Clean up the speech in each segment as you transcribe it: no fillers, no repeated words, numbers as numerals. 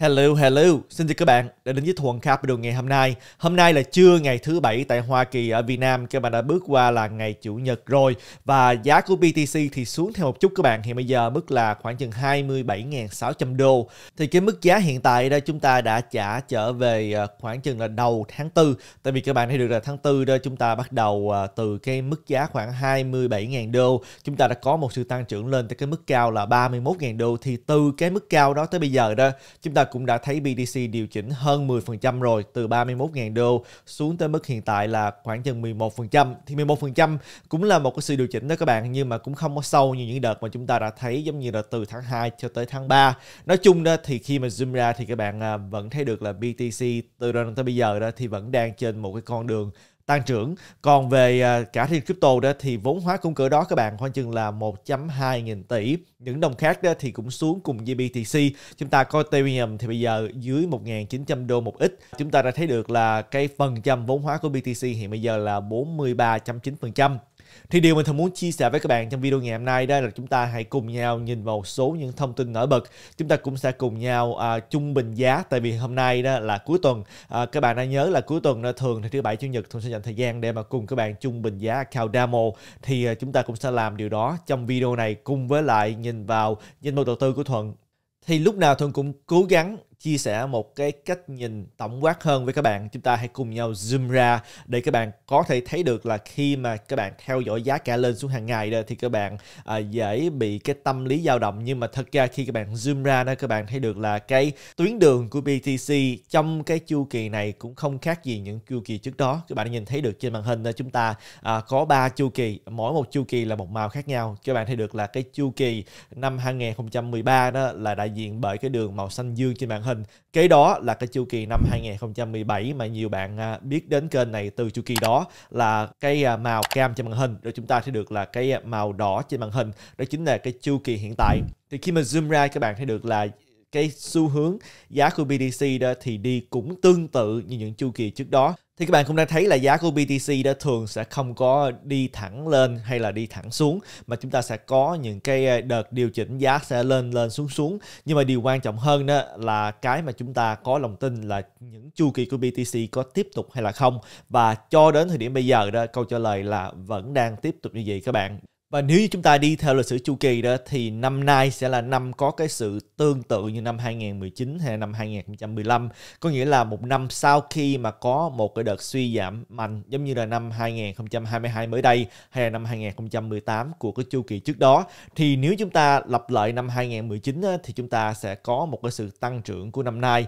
Hello, xin chào các bạn đã đến với Thuận Capital ngày hôm nay. Hôm nay là trưa ngày thứ Bảy tại Hoa Kỳ, ở Việt Nam các bạn đã bước qua là ngày Chủ nhật rồi. Và giá của BTC thì xuống theo một chút các bạn, hiện bây giờ mức là khoảng chừng 27.600 đô. Thì cái mức giá hiện tại đây chúng ta đã trả trở về khoảng chừng là đầu tháng 4. Tại vì các bạn thấy được là tháng 4 đó chúng ta bắt đầu từ cái mức giá khoảng 27.000 đô. Chúng ta đã có một sự tăng trưởng lên tới cái mức cao là 31.000 đô. Thì từ cái mức cao đó tới bây giờ đó chúng ta cũng đã thấy BTC điều chỉnh hơn 10% rồi, từ 31.000 đô xuống tới mức hiện tại là khoảng chừng 11%. Thì 11% cũng là một cái sự điều chỉnh đó các bạn, nhưng mà cũng không có sâu như những đợt mà chúng ta đã thấy giống như là từ tháng 2 cho tới tháng 3. Nói chung đó thì khi mà zoom ra thì các bạn vẫn thấy được là BTC từ đó tới bây giờ đó thì vẫn đang trên một cái con đường tăng trưởng. Còn về cả thị crypto đó thì vốn hóa cũng cỡ đó các bạn, khoảng chừng là 1.2 nghìn tỷ. Những đồng khác đó thì cũng xuống cùng với BTC. Chúng ta coi Ethereum thì bây giờ dưới 1.900 đô một ít. Chúng ta đã thấy được là cái phần trăm vốn hóa của BTC hiện bây giờ là 43.9%. Thì điều mình thường muốn chia sẻ với các bạn trong video ngày hôm nay đó là chúng ta hãy cùng nhau nhìn vào số những thông tin nổi bật. Chúng ta cũng sẽ cùng nhau trung bình giá, tại vì hôm nay đó là cuối tuần. Các bạn đã nhớ là cuối tuần thường thì thứ Bảy Chủ nhật thường sẽ dành thời gian để mà cùng các bạn trung bình giá account demo. Thì chúng ta cũng sẽ làm điều đó trong video này, cùng với lại nhìn vào danh mục đầu tư của Thuận. Thì lúc nào Thuận cũng cố gắng chia sẻ một cái cách nhìn tổng quát hơn với các bạn. Chúng ta hãy cùng nhau zoom ra để các bạn có thể thấy được là khi mà các bạn theo dõi giá cả lên xuống hàng ngày đó, thì các bạn dễ bị cái tâm lý dao động. Nhưng mà thật ra khi các bạn zoom ra đó, các bạn thấy được là cái tuyến đường của BTC trong cái chu kỳ này cũng không khác gì những chu kỳ trước đó. Các bạn nhìn thấy được trên màn hình đó, chúng ta có 3 chu kỳ, mỗi một chu kỳ là một màu khác nhau. Các bạn thấy được là cái chu kỳ năm 2013 đó là đại diện bởi cái đường màu xanh dương trên màn hình. Cái đó là cái chu kỳ năm 2017 mà nhiều bạn biết đến kênh này từ chu kỳ đó, là cái màu cam trên màn hình. Rồi chúng ta thấy được là cái màu đỏ trên màn hình, đó chính là cái chu kỳ hiện tại. Thì khi mà zoom ra các bạn thấy được là cái xu hướng giá của BTC đó thì đi cũng tương tự như những chu kỳ trước đó. Thì các bạn cũng đã thấy là giá của BTC đó thường sẽ không có đi thẳng lên hay là đi thẳng xuống, mà chúng ta sẽ có những cái đợt điều chỉnh giá sẽ lên xuống. Nhưng mà điều quan trọng hơn đó là cái mà chúng ta có lòng tin là những chu kỳ của BTC có tiếp tục hay là không. Và cho đến thời điểm bây giờ đó, câu trả lời là vẫn đang tiếp tục như vậy các bạn. Và nếu như chúng ta đi theo lịch sử chu kỳ đó thì năm nay sẽ là năm có cái sự tương tự như năm 2019 hay năm 2015. Có nghĩa là một năm sau khi mà có một cái đợt suy giảm mạnh giống như là năm 2022 mới đây hay là năm 2018 của cái chu kỳ trước đó. Thì nếu chúng ta lặp lại năm 2019 đó, thì chúng ta sẽ có một cái sự tăng trưởng của năm nay.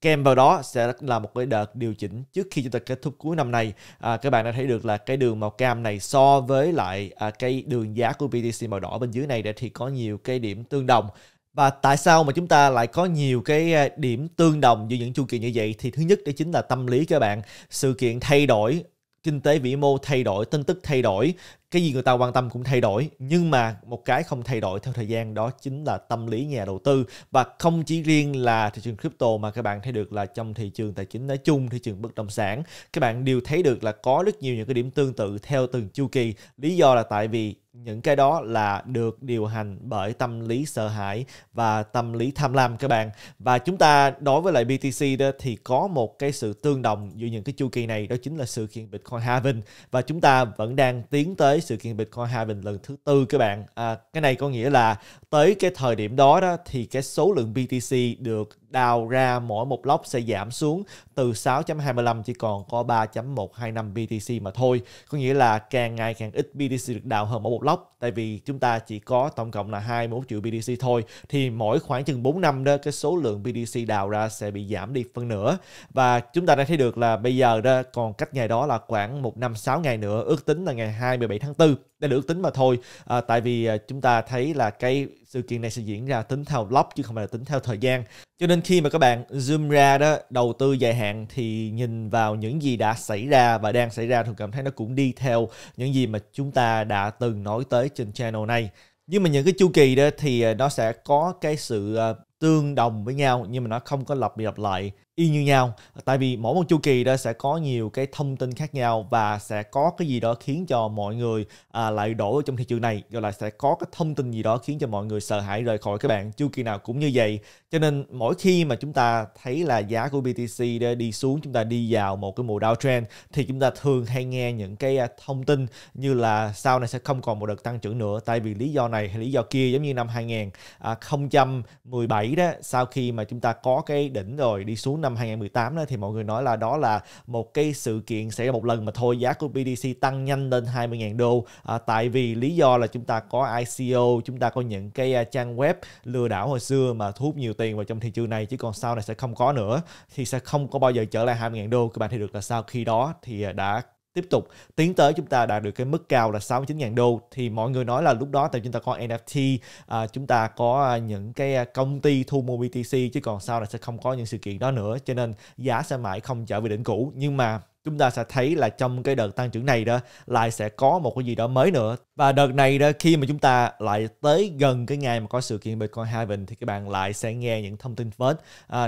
Kèm vào đó sẽ là một cái đợt điều chỉnh trước khi chúng ta kết thúc cuối năm này. Các bạn đã thấy được là cái đường màu cam này so với lại cái đường giá của BTC màu đỏ bên dưới này thì có nhiều cái điểm tương đồng. Và tại sao mà chúng ta lại có nhiều cái điểm tương đồng giữa những chu kỳ như vậy? Thì thứ nhất đó chính là tâm lý các bạn. Sự kiện thay đổi, kinh tế vĩ mô thay đổi, tin tức thay đổi, cái gì người ta quan tâm cũng thay đổi. Nhưng mà một cái không thay đổi theo thời gian đó chính là tâm lý nhà đầu tư. Và không chỉ riêng là thị trường crypto mà các bạn thấy được là trong thị trường tài chính nói chung, thị trường bất động sản, các bạn đều thấy được là có rất nhiều những cái điểm tương tự theo từng chu kỳ. Lý do là tại vì những cái đó là được điều hành bởi tâm lý sợ hãi và tâm lý tham lam các bạn. Và chúng ta đối với lại BTC đó thì có một cái sự tương đồng giữa những cái chu kỳ này, đó chính là sự kiện Bitcoin Halving. Và chúng ta vẫn đang tiến tới sự kiện Bitcoin Halving lần thứ 4 các bạn. Cái này có nghĩa là tới cái thời điểm đó đó thì cái số lượng BTC được đào ra mỗi một block sẽ giảm xuống từ 6.25 chỉ còn có 3.125 BTC mà thôi. Có nghĩa là càng ngày càng ít BTC được đào hơn mỗi một block. Tại vì chúng ta chỉ có tổng cộng là 21 triệu BTC thôi. Thì mỗi khoảng chừng 4 năm đó cái số lượng BTC đào ra sẽ bị giảm đi phân nửa. Và chúng ta đã thấy được là bây giờ đó còn cách ngày đó là khoảng 1 năm 6 ngày nữa, ước tính là ngày 27 tháng 4. Đây là ước tính mà thôi. Tại vì chúng ta thấy là cái sự kiện này sẽ diễn ra tính theo block chứ không phải là tính theo thời gian. Cho nên khi mà các bạn zoom ra đó, đầu tư dài hạn thì nhìn vào những gì đã xảy ra và đang xảy ra, thì cảm thấy nó cũng đi theo những gì mà chúng ta đã từng nói tới trên channel này. Nhưng mà những cái chu kỳ đó thì nó sẽ có cái sự tương đồng với nhau nhưng mà nó không có lặp đi lặp lại y như nhau, tại vì mỗi một chu kỳ đó sẽ có nhiều cái thông tin khác nhau và sẽ có cái gì đó khiến cho mọi người lại đổ vào trong thị trường này, rồi là sẽ có cái thông tin gì đó khiến cho mọi người sợ hãi rời khỏi các bạn. Chu kỳ nào cũng như vậy, cho nên mỗi khi mà chúng ta thấy là giá của BTC đi xuống, chúng ta đi vào một cái mùa downtrend thì chúng ta thường hay nghe những cái thông tin như là sau này sẽ không còn một đợt tăng trưởng nữa tại vì lý do này hay lý do kia. Giống như năm 2017 đó, sau khi mà chúng ta có cái đỉnh rồi đi xuống năm 2018 đó, thì mọi người nói là đó là một cái sự kiện xảy ra một lần mà thôi, giá của BTC tăng nhanh lên 20.000 đô tại vì lý do là chúng ta có ICO, chúng ta có những cái trang web lừa đảo hồi xưa mà thu hút nhiều tiền vào trong thị trường này, chứ còn sau này sẽ không có nữa, thì sẽ không có bao giờ trở lại 20.000 đô. Các bạn thấy được là sau khi đó thì đã tiếp tục tiến tới chúng ta đạt được cái mức cao là 69.000 đô. Thì mọi người nói là lúc đó tại chúng ta có NFT, chúng ta có những cái công ty thu mua BTC, chứ còn sau này sẽ không có những sự kiện đó nữa, cho nên giá sẽ mãi không trở về đỉnh cũ. Nhưng mà chúng ta sẽ thấy là trong cái đợt tăng trưởng này đó lại sẽ có một cái gì đó mới nữa. Và đợt này đó, khi mà chúng ta lại tới gần cái ngày mà có sự kiện Bitcoin Halving thì các bạn lại sẽ nghe những thông tin phết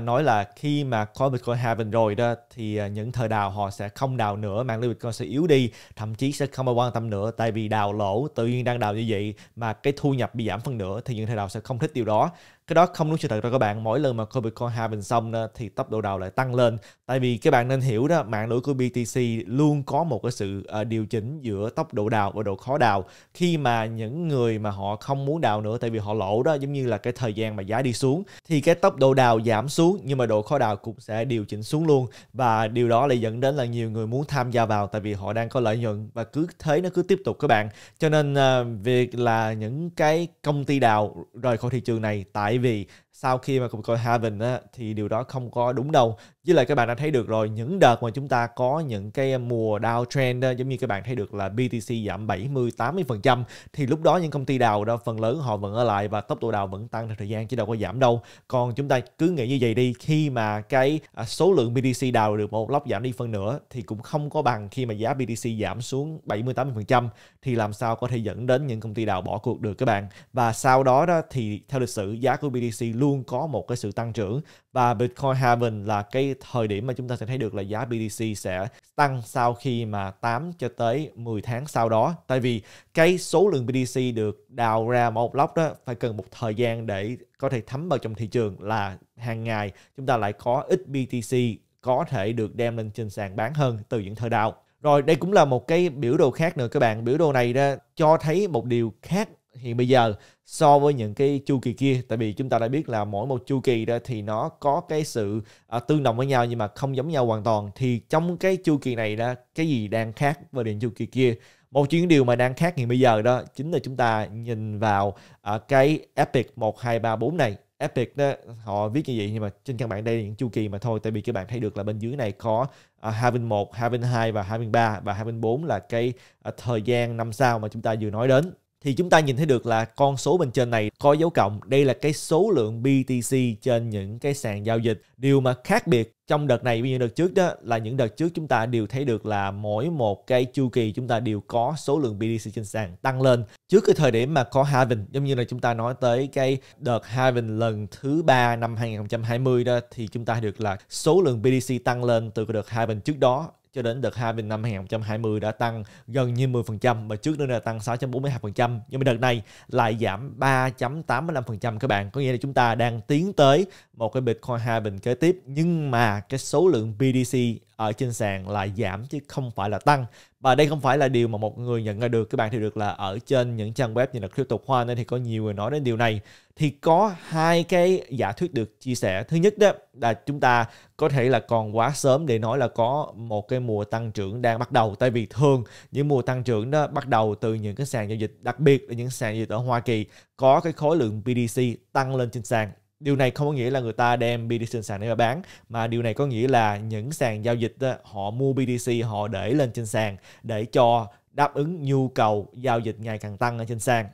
nói là khi mà có Bitcoin Halving rồi đó thì những thợ đào họ sẽ không đào nữa, mạng lưới Bitcoin sẽ yếu đi, thậm chí sẽ không quan tâm nữa, tại vì đào lỗ tự nhiên đang đào như vậy mà cái thu nhập bị giảm phân nửa thì những thợ đào sẽ không thích điều đó. Cái đó không đúng sự thật đâu các bạn. Mỗi lần mà coin Bitcoin halving xong đó, thì tốc độ đào lại tăng lên. Tại vì các bạn nên hiểu đó, mạng lưới của BTC luôn có một cái sự điều chỉnh giữa tốc độ đào và độ khó đào. Khi mà những người mà họ không muốn đào nữa tại vì họ lỗ đó, giống như là cái thời gian mà giá đi xuống thì cái tốc độ đào giảm xuống nhưng mà độ khó đào cũng sẽ điều chỉnh xuống luôn. Và điều đó lại dẫn đến là nhiều người muốn tham gia vào tại vì họ đang có lợi nhuận, và cứ thế nó cứ tiếp tục các bạn. Cho nên việc là những cái công ty đào rời khỏi thị trường này tại vì sau khi mà Bitcoin halving thì điều đó không có đúng đâu. Với lại các bạn đã thấy được rồi, những đợt mà chúng ta có những cái mùa downtrend giống như các bạn thấy được là BTC giảm 70-80% thì lúc đó những công ty đào đó phần lớn họ vẫn ở lại và tốc độ đào vẫn tăng theo thời gian chứ đâu có giảm đâu. Còn chúng ta cứ nghĩ như vậy đi, khi mà cái số lượng BTC đào được một lốc giảm đi phân nữa thì cũng không có bằng khi mà giá BTC giảm xuống 70-80% thì làm sao có thể dẫn đến những công ty đào bỏ cuộc được các bạn. Và sau đó đó thì theo lịch sử giá của BTC luôn có một cái sự tăng trưởng, và Bitcoin halving là cái thời điểm mà chúng ta sẽ thấy được là giá BTC sẽ tăng sau khi mà 8 cho tới 10 tháng sau đó. Tại vì cái số lượng BTC được đào ra một block đó phải cần một thời gian để có thể thấm vào trong thị trường, là hàng ngày chúng ta lại có ít BTC có thể được đem lên trên sàn bán hơn từ những thợ đào. Rồi đây cũng là một cái biểu đồ khác nữa các bạn. Biểu đồ này đó cho thấy một điều khác hiện bây giờ so với những cái chu kỳ kia, tại vì chúng ta đã biết là mỗi một chu kỳ đó thì nó có cái sự tương đồng với nhau nhưng mà không giống nhau hoàn toàn. Thì trong cái chu kỳ này đó, cái gì đang khác với điện chu kỳ kia? Một chuyện điều mà đang khác hiện bây giờ đó chính là chúng ta nhìn vào cái epic 1234 này. Epic đó họ viết như vậy nhưng mà trên căn bản đây là những chu kỳ mà thôi, tại vì các bạn thấy được là bên dưới này có Halving 1, Halving 2 và Halving 3 và Halving 4 là cái thời gian năm sau mà chúng ta vừa nói đến. Thì chúng ta nhìn thấy được là con số bên trên này có dấu cộng. Đây là cái số lượng BTC trên những cái sàn giao dịch. Điều mà khác biệt trong đợt này với những đợt trước đó là những đợt trước chúng ta đều thấy được là mỗi một cái chu kỳ chúng ta đều có số lượng BTC trên sàn tăng lên. Trước cái thời điểm mà có halving, giống như là chúng ta nói tới cái đợt halving lần thứ 3 năm 2020 đó, thì chúng ta được là số lượng BTC tăng lên từ cái đợt halving trước đó cho đến đợt halving năm 2020 đã tăng gần như 10% và trước nữa là tăng 6.42%. Nhưng mà đợt này lại giảm 3.85% các bạn. Có nghĩa là chúng ta đang tiến tới một cái Bitcoin halving kế tiếp nhưng mà cái số lượng BTC ở trên sàn lại giảm chứ không phải là tăng. Và đây không phải là điều mà một người nhận ra được. Các bạn thấy được là ở trên những trang web như là Crypto thì có nhiều người nói đến điều này. Thì có hai cái giả thuyết được chia sẻ. Thứ nhất đó là chúng ta có thể là còn quá sớm để nói là có một cái mùa tăng trưởng đang bắt đầu. Tại vì thường những mùa tăng trưởng đó bắt đầu từ những cái sàn giao dịch, đặc biệt là những sàn giao dịch ở Hoa Kỳ có cái khối lượng BTC tăng lên trên sàn. Điều này không có nghĩa là người ta đem BTC trên sàn để mà bán, mà điều này có nghĩa là những sàn giao dịch đó, họ mua BTC họ để lên trên sàn để cho đáp ứng nhu cầu giao dịch ngày càng tăng ở trên sàn.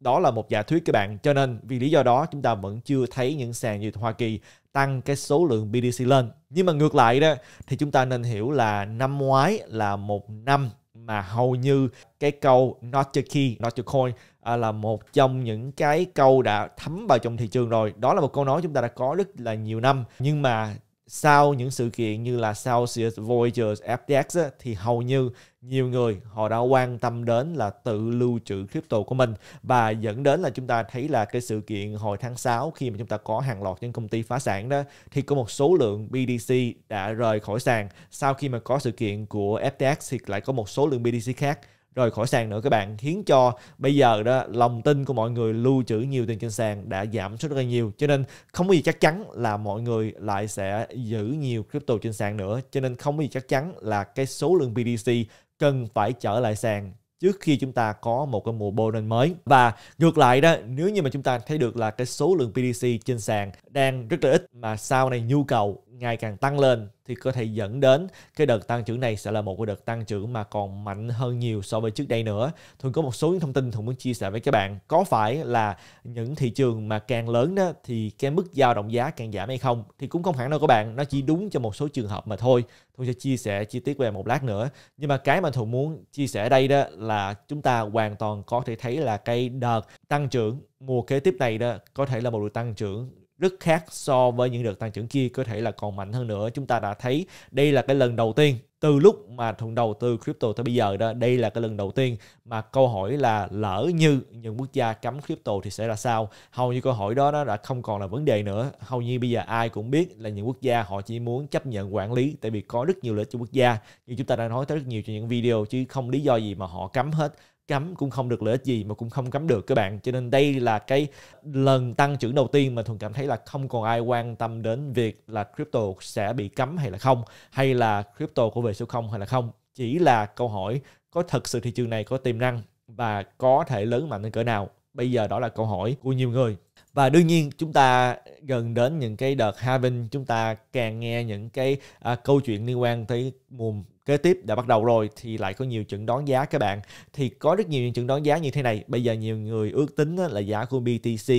Đó là một giả thuyết các bạn. Cho nên vì lý do đó chúng ta vẫn chưa thấy những sàn giao dịch Hoa Kỳ tăng cái số lượng BTC lên. Nhưng mà ngược lại đó thì chúng ta nên hiểu là năm ngoái là một năm mà hầu như cái câu not your key, not your coin là một trong những cái câu đã thấm vào trong thị trường rồi. Đó là một câu nói chúng ta đã có rất là nhiều năm, nhưng mà sau những sự kiện như là Celsius, Voyager, FTX á, thì hầu như nhiều người họ đã quan tâm đến là tự lưu trữ crypto của mình, và dẫn đến là chúng ta thấy là cái sự kiện hồi tháng 6 khi mà chúng ta có hàng loạt những công ty phá sản đó, thì có một số lượng BTC đã rời khỏi sàn. Sau khi mà có sự kiện của FTX thì lại có một số lượng BTC khác rời khỏi sàn nữa các bạn, khiến cho bây giờ đó lòng tin của mọi người lưu trữ nhiều tiền trên sàn đã giảm rất là nhiều, cho nên không có gì chắc chắn là mọi người lại sẽ giữ nhiều crypto trên sàn nữa. Cho nên không có gì chắc chắn là cái số lượng BTC cần phải trở lại sàn trước khi chúng ta có một cái mùa bull mới. Và ngược lại đó, nếu như mà chúng ta thấy được là cái số lượng BTC trên sàn đang rất là ít mà sau này nhu cầu ngày càng tăng lên, thì có thể dẫn đến cái đợt tăng trưởng này sẽ là một cái đợt tăng trưởng mà còn mạnh hơn nhiều so với trước đây nữa. Thuận có một số những thông tin Thuận muốn chia sẻ với các bạn. Có phải là những thị trường mà càng lớn đó thì cái mức dao động giá càng giảm hay không? Thì cũng không hẳn đâu các bạn, nó chỉ đúng cho một số trường hợp mà thôi. Thuận sẽ chia sẻ chi tiết về một lát nữa. Nhưng mà cái mà Thuận muốn chia sẻ đây đó là chúng ta hoàn toàn có thể thấy là cái đợt tăng trưởng mùa kế tiếp này đó có thể là một đợt tăng trưởng rất khác so với những đợt tăng trưởng kia, có thể là còn mạnh hơn nữa. Chúng ta đã thấy đây là cái lần đầu tiên từ lúc mà Thuận đầu tư crypto tới bây giờ đó, đây là cái lần đầu tiên mà câu hỏi là lỡ như những quốc gia cấm crypto thì sẽ là sao, hầu như câu hỏi đó nó đã không còn là vấn đề nữa. Hầu như bây giờ ai cũng biết là những quốc gia họ chỉ muốn chấp nhận quản lý, tại vì có rất nhiều lợi ích cho quốc gia, như chúng ta đã nói tới rất nhiều trong những video, chứ không lý do gì mà họ cấm hết. Cấm cũng không được lợi ích gì mà cũng không cấm được các bạn. Cho nên đây là cái lần tăng trưởng đầu tiên mà Thuận cảm thấy là không còn ai quan tâm đến việc là crypto sẽ bị cấm hay là không, hay là crypto có về số 0 hay là không. Chỉ là câu hỏi có thật sự thị trường này có tiềm năng và có thể lớn mạnh đến cỡ nào. Bây giờ đó là câu hỏi của nhiều người. Và đương nhiên chúng ta gần đến những cái đợt halving, chúng ta càng nghe những cái câu chuyện liên quan tới mùa kế tiếp đã bắt đầu rồi thì lại có nhiều chẩn đoán giá các bạn. Thì có rất nhiều những chẩn đoán giá như thế này. Bây giờ nhiều người ước tính là giá của BTC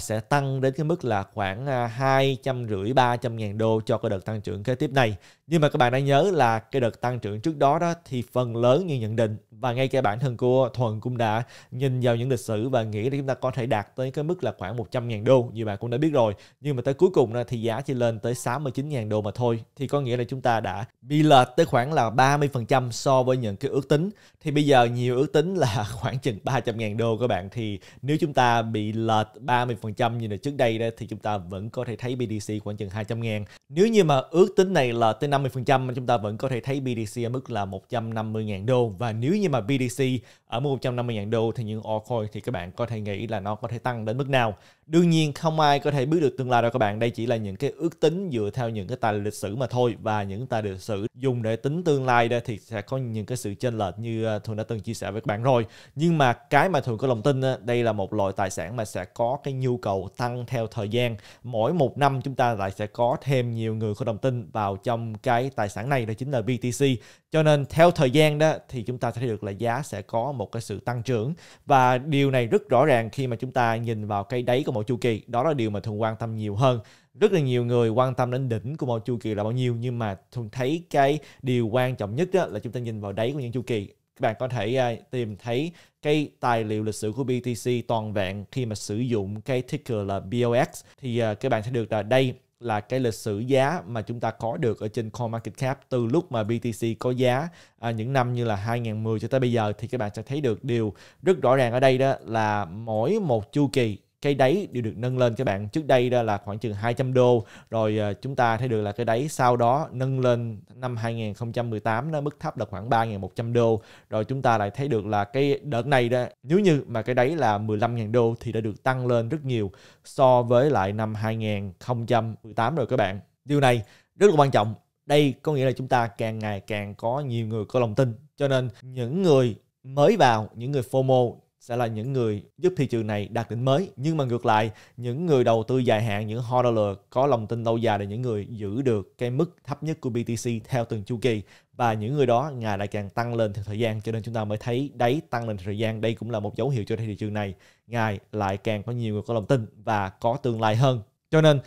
sẽ tăng đến cái mức là khoảng 250-300 ngàn đô cho cái đợt tăng trưởng kế tiếp này. Nhưng mà các bạn đã nhớ là cái đợt tăng trưởng trước đó đó thì phần lớn như nhận định, và ngay cả bản thân của Thuận cũng đã nhìn vào những lịch sử và nghĩ là chúng ta có thể đạt tới cái mức là khoảng 100 ngàn đô, như bạn cũng đã biết rồi. Nhưng mà tới cuối cùng thì giá chỉ lên tới 69 ngàn đô mà thôi. Thì có nghĩa là chúng ta đã bị lệch tới khoảng là 30% so với những cái ước tính. Thì bây giờ nhiều ước tính là khoảng chừng 300 ngàn đô các bạn. Thì nếu chúng ta bị lệch 30% như là trước đây đó, thì chúng ta vẫn có thể thấy BTC khoảng chừng 200 ngàn. Nếu như mà ước tính này là tới 50%, chúng ta vẫn có thể thấy BTC ở mức là 150 ngàn đô. Và nếu như mà BTC ở mức 150 ngàn đô thì những altcoin thì các bạn có thể nghĩ là nó có thể tăng đến mức nào. Đương nhiên không ai có thể biết được tương lai đâu các bạn. Đây chỉ là những cái ước tính dựa theo những cái tài liệu lịch sử mà thôi. Và những tài liệu lịch sử dùng để tính tương lai đó thì sẽ có những cái sự chênh lệch như Thuận đã từng chia sẻ với các bạn rồi. Nhưng mà cái mà Thuận có lòng tin đây là một loại tài sản mà sẽ có cái nhu cầu tăng theo thời gian. Mỗi một năm chúng ta lại sẽ có thêm nhiều người có lòng tin vào trong cái tài sản này, đó chính là BTC. Cho nên theo thời gian đó thì chúng ta sẽ thấy được là giá sẽ có một cái sự tăng trưởng. Và điều này rất rõ ràng khi mà chúng ta nhìn vào cái đáy của mỗi chu kỳ. Đó là điều mà Thuận quan tâm nhiều hơn. Rất là nhiều người quan tâm đến đỉnh của một chu kỳ là bao nhiêu, nhưng mà Thuận thấy cái điều quan trọng nhất đó là chúng ta nhìn vào đáy của những chu kỳ. Các bạn có thể tìm thấy cái tài liệu lịch sử của BTC toàn vẹn khi mà sử dụng cái ticker là BOX. Thì các bạn sẽ được là đây là cái lịch sử giá mà chúng ta có được ở trên CoinMarketCap từ lúc mà BTC có giá những năm như là 2010 cho tới bây giờ. Thì các bạn sẽ thấy được điều rất rõ ràng ở đây đó là mỗi một chu kỳ cái đáy đều được nâng lên các bạn. Trước đây đó là khoảng chừng 200 đô. Rồi chúng ta thấy được là cái đáy sau đó nâng lên năm 2018 nó mức thấp là khoảng 3.100 đô. Rồi chúng ta lại thấy được là cái đợt này đó, nếu như mà cái đáy là 15.000 đô thì đã được tăng lên rất nhiều so với lại năm 2018 rồi các bạn. Điều này rất là quan trọng. Đây có nghĩa là chúng ta càng ngày càng có nhiều người có lòng tin. Cho nên những người mới vào, những người FOMO sẽ là những người giúp thị trường này đạt đỉnh mới. Nhưng mà ngược lại, những người đầu tư dài hạn, những holder có lòng tin lâu dài là những người giữ được cái mức thấp nhất của BTC theo từng chu kỳ. Và những người đó ngày lại càng tăng lên theo thời gian. Cho nên chúng ta mới thấy đáy tăng lên theo thời gian. Đây cũng là một dấu hiệu cho thị trường này ngày lại càng có nhiều người có lòng tin và có tương lai hơn. Cho nên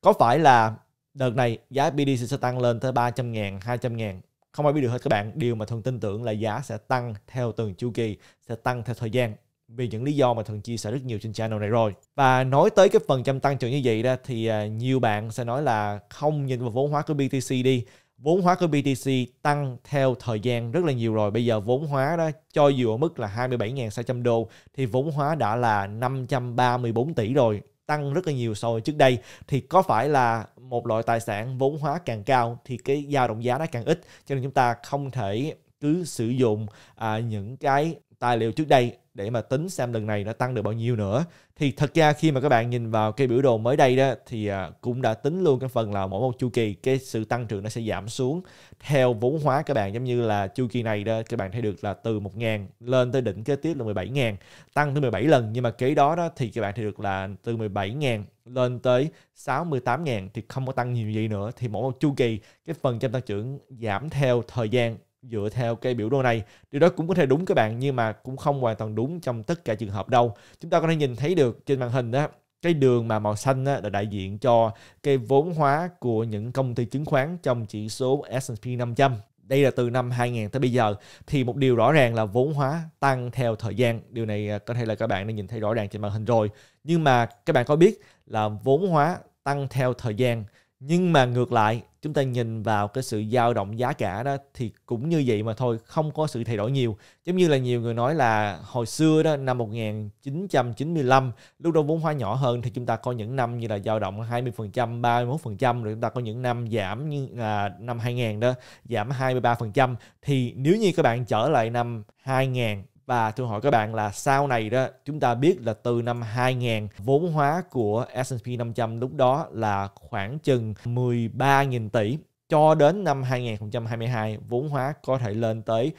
có phải là đợt này giá BTC sẽ tăng lên tới 300 ngàn, 200 ngàn? Không ai biết được hết các bạn. Điều mà Thuận tin tưởng là giá sẽ tăng theo từng chu kỳ, sẽ tăng theo thời gian, vì những lý do mà Thuận chia sẻ rất nhiều trên channel này rồi. Và nói tới cái phần trăm tăng trưởng như vậy đó, thì nhiều bạn sẽ nói là không, nhìn vào vốn hóa của BTC đi. Vốn hóa của BTC tăng theo thời gian rất là nhiều rồi. Bây giờ vốn hóa đó, cho dù ở mức là 27.600 đô thì vốn hóa đã là 534 tỷ rồi, tăng rất là nhiều so với trước đây. Thì có phải là một loại tài sản vốn hóa càng cao thì cái dao động giá nó càng ít, cho nên chúng ta không thể cứ sử dụng những cái tài liệu trước đây để mà tính xem lần này nó tăng được bao nhiêu nữa. Thì thật ra khi mà các bạn nhìn vào cái biểu đồ mới đây đó, thì cũng đã tính luôn cái phần là mỗi một chu kỳ cái sự tăng trưởng nó sẽ giảm xuống theo vốn hóa các bạn. Giống như là chu kỳ này đó, các bạn thấy được là từ 1.000 lên tới đỉnh kế tiếp là 17.000, tăng tới 17 lần. Nhưng mà kế đó đó thì các bạn thấy được là từ 17.000 lên tới 68.000 thì không có tăng nhiều gì nữa. Thì mỗi một chu kỳ cái phần trăm tăng trưởng giảm theo thời gian dựa theo cái biểu đồ này. Điều đó cũng có thể đúng các bạn, nhưng mà cũng không hoàn toàn đúng trong tất cả trường hợp đâu. Chúng ta có thể nhìn thấy được trên màn hình đó, cái đường mà màu xanh đó là đại diện cho cái vốn hóa của những công ty chứng khoán trong chỉ số S&P 500. Đây là từ năm 2000 tới bây giờ. Thì một điều rõ ràng là vốn hóa tăng theo thời gian. Điều này có thể là các bạn đã nhìn thấy rõ ràng trên màn hình rồi. Nhưng mà các bạn có biết là vốn hóa tăng theo thời gian, nhưng mà ngược lại chúng ta nhìn vào cái sự dao động giá cả đó thì cũng như vậy mà thôi, không có sự thay đổi nhiều. Giống như là nhiều người nói là hồi xưa đó, năm 1995 lúc đó vốn hóa nhỏ hơn thì chúng ta có những năm như là dao động 20%, 31%, rồi chúng ta có những năm giảm như là năm 2000 đó, giảm 23%. Thì nếu như các bạn trở lại năm 2000, và tôi hỏi các bạn là sau này đó, chúng ta biết là từ năm 2000 vốn hóa của S&P 500 lúc đó là khoảng chừng 13.000 tỷ. Cho đến năm 2022 vốn hóa có thể lên tới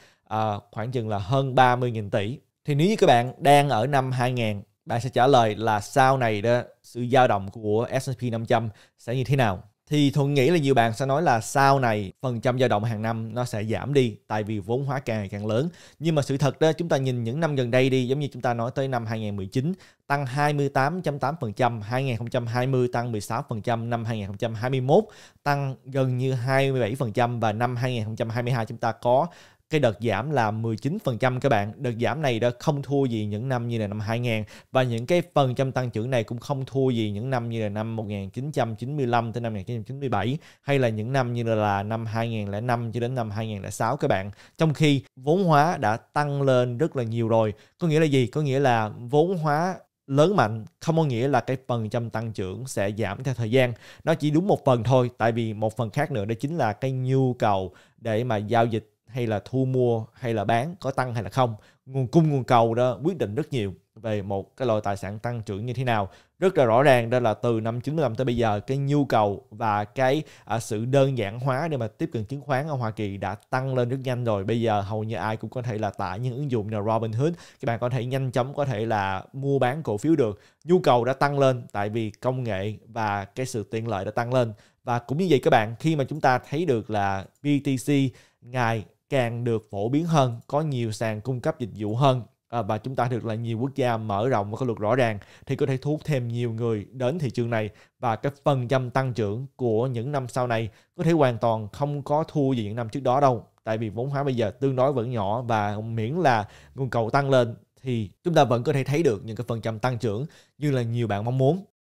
khoảng chừng là hơn 30.000 tỷ. Thì nếu như các bạn đang ở năm 2000, bạn sẽ trả lời là sau này đó sự dao động của S&P 500 sẽ như thế nào? Thì Thuận nghĩ là nhiều bạn sẽ nói là sau này phần trăm dao động hàng năm nó sẽ giảm đi, tại vì vốn hóa càng ngày càng lớn. Nhưng mà sự thật đó, chúng ta nhìn những năm gần đây đi, giống như chúng ta nói tới năm 2019 tăng 28.8%, 2020 tăng 16%, năm 2021 tăng gần như 27%, và năm 2022 chúng ta có cái đợt giảm là 19% các bạn. Đợt giảm này đã không thua gì những năm như là năm 2000, và những cái phần trăm tăng trưởng này cũng không thua gì những năm như là năm 1995 tới năm 1997, hay là những năm như là năm 2005 cho đến năm 2006 các bạn. Trong khi vốn hóa đã tăng lên rất là nhiều rồi. Có nghĩa là gì? Có nghĩa là vốn hóa lớn mạnh không có nghĩa là cái phần trăm tăng trưởng sẽ giảm theo thời gian. Nó chỉ đúng một phần thôi, tại vì một phần khác nữa đó chính là cái nhu cầu để mà giao dịch hay là thu mua hay là bán có tăng hay là không. Nguồn cung nguồn cầu đó quyết định rất nhiều về một cái loại tài sản tăng trưởng như thế nào. Rất là rõ ràng đó là từ năm 95 tới bây giờ, cái nhu cầu và cái sự đơn giản hóa để mà tiếp cận chứng khoán ở Hoa Kỳ đã tăng lên rất nhanh rồi. Bây giờ hầu như ai cũng có thể là tải những ứng dụng như Robinhood, các bạn có thể nhanh chóng có thể là mua bán cổ phiếu được. Nhu cầu đã tăng lên tại vì công nghệ và cái sự tiện lợi đã tăng lên. Và cũng như vậy các bạn, khi mà chúng ta thấy được là BTC ngày càng được phổ biến hơn, có nhiều sàn cung cấp dịch vụ hơn, và chúng ta được là nhiều quốc gia mở rộng và có luật rõ ràng, thì có thể thu hút thêm nhiều người đến thị trường này. Và cái phần trăm tăng trưởng của những năm sau này có thể hoàn toàn không có thua gì những năm trước đó đâu, tại vì vốn hóa bây giờ tương đối vẫn nhỏ, và miễn là nguồn cầu tăng lên thì chúng ta vẫn có thể thấy được những cái phần trăm tăng trưởng như là nhiều bạn mong muốn.